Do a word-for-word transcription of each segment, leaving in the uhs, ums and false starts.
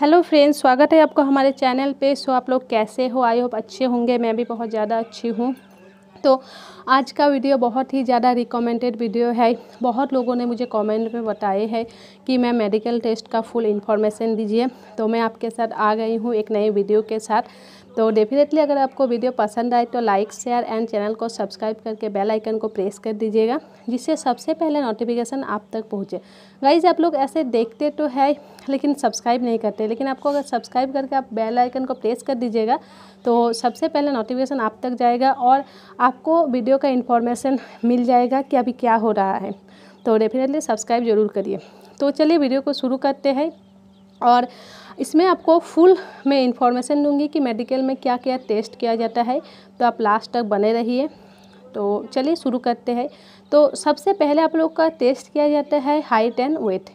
Hello friends, स्वागत है आपको हमारे चैनल पे। सो आप लोग कैसे हो? आई होप अच्छे होंगे। मैं भी बहुत ज़्यादा अच्छी हूँ। तो आज का वीडियो बहुत ही ज़्यादा रिकमेंडेड वीडियो है। बहुत लोगों ने मुझे कमेंट में बताए हैं कि मैं मेडिकल टेस्ट का फुल इन्फॉर्मेशन दीजिए, तो मैं आपके साथ आ गई हूँ एक नए वीडियो के साथ। तो डेफिनेटली अगर आपको वीडियो पसंद आए तो लाइक शेयर एंड चैनल को सब्सक्राइब करके बेल आइकन को प्रेस कर दीजिएगा, जिससे सबसे पहले नोटिफिकेशन आप तक पहुँचे। गाइज, आप लोग ऐसे देखते तो है लेकिन सब्सक्राइब नहीं करते, लेकिन आपको अगर सब्सक्राइब करके आप बेल आइकन को प्रेस कर दीजिएगा तो सबसे पहले नोटिफिकेशन आप तक जाएगा और आपको वीडियो का इन्फॉर्मेशन मिल जाएगा कि अभी क्या हो रहा है। तो डेफिनेटली सब्सक्राइब ज़रूर करिए। तो चलिए वीडियो को शुरू करते हैं और इसमें आपको फुल मैं इन्फॉर्मेशन दूंगी कि मेडिकल में क्या क्या टेस्ट किया जाता है। तो आप लास्ट तक बने रहिए। तो चलिए शुरू करते हैं। तो सबसे पहले आप लोग का टेस्ट किया जाता है हाइट एंड वेट।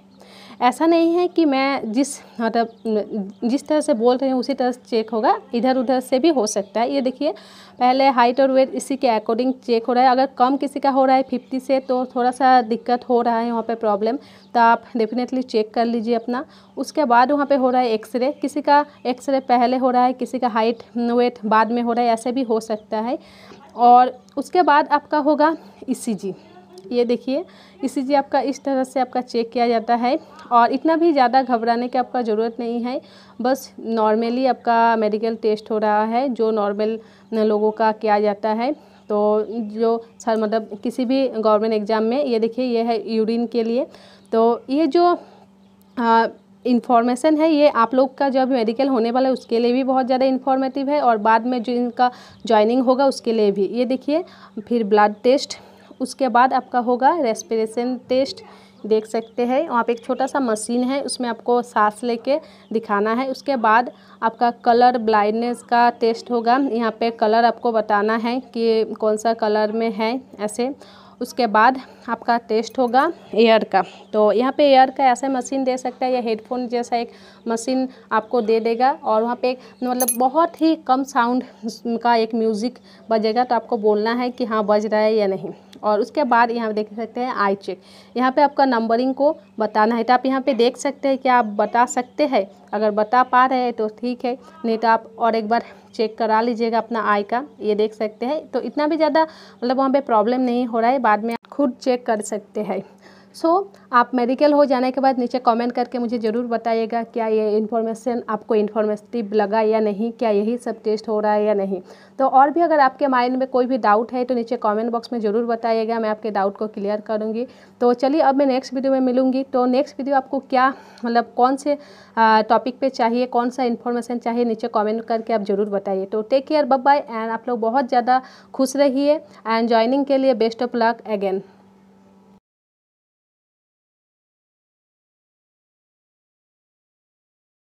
ऐसा नहीं है कि मैं जिस मतलब जिस तरह से बोल रही हूँ उसी तरह से चेक होगा, इधर उधर से भी हो सकता है। ये देखिए, पहले हाइट और वेट इसी के अकॉर्डिंग चेक हो रहा है। अगर कम किसी का हो रहा है फिफ्टी से तो थोड़ा सा दिक्कत हो रहा है वहाँ पे प्रॉब्लम, तो आप डेफिनेटली चेक कर लीजिए अपना। उसके बाद वहाँ पे हो रहा है एक्सरे। किसी का एक्सरे पहले हो रहा है, किसी का हाइट वेट बाद में हो रहा है, ऐसे भी हो सकता है। और उसके बाद आपका होगा ई सी जी। ये देखिए, ई सी जी आपका इस तरह से आपका चेक किया जाता है। और इतना भी ज़्यादा घबराने की आपका ज़रूरत नहीं है, बस नॉर्मली आपका मेडिकल टेस्ट हो रहा है जो नॉर्मल लोगों का किया जाता है। तो जो सर मतलब किसी भी गवर्नमेंट एग्ज़ाम में, ये देखिए ये है यूरिन के लिए। तो ये जो आ, इन्फॉर्मेशन है ये आप लोग का जब मेडिकल होने वाला है उसके लिए भी बहुत ज़्यादा इन्फॉर्मेटिव है, और बाद में जो इनका ज्वाइनिंग होगा उसके लिए भी। ये देखिए, फिर ब्लड टेस्ट। उसके बाद आपका होगा रेस्पिरेशन टेस्ट। देख सकते हैं वहाँ पे एक छोटा सा मशीन है, उसमें आपको सांस लेके दिखाना है। उसके बाद आपका कलर ब्लाइंडनेस का टेस्ट होगा। यहाँ पे कलर आपको बताना है कि कौन सा कलर में है ऐसे। उसके बाद आपका टेस्ट होगा एयर का। तो यहाँ पे एयर का ऐसा मशीन दे सकता है या हेडफोन जैसा एक मशीन आपको दे देगा, और वहाँ पे मतलब बहुत ही कम साउंड का एक म्यूज़िक बजेगा, तो आपको बोलना है कि हाँ बज रहा है या नहीं। और उसके बाद यहाँ देख सकते हैं आई चेक। यहाँ पे आपका नंबरिंग को बताना है। तो आप यहाँ पे देख सकते हैं कि आप बता सकते हैं, अगर बता पा रहे हैं तो ठीक है, नहीं तो आप और एक बार चेक करा लीजिएगा अपना आई का। ये देख सकते हैं। तो इतना भी ज़्यादा मतलब वहाँ पे प्रॉब्लम नहीं हो रहा है, बाद में आप खुद चेक कर सकते हैं। सो so, आप मेडिकल हो जाने के बाद नीचे कमेंट करके मुझे ज़रूर बताइएगा क्या ये इन्फॉर्मेशन आपको इन्फॉर्मेटिव लगा या नहीं, क्या यही सब टेस्ट हो रहा है या नहीं। तो और भी अगर आपके माइंड में कोई भी डाउट है तो नीचे कमेंट बॉक्स में ज़रूर बताइएगा, मैं आपके डाउट को क्लियर करूँगी। तो चलिए अब मैं नेक्स्ट वीडियो में मिलूँगी। तो नेक्स्ट वीडियो आपको क्या मतलब कौन से टॉपिक पर चाहिए, कौन सा इन्फॉर्मेशन चाहिए, नीचे कॉमेंट करके आप ज़रूर बताइए। तो take care, bye bye, and आप लोग बहुत ज़्यादा खुश रहिए, एंड ज्वाइनिंग के लिए बेस्ट ऑफ लक अगेन।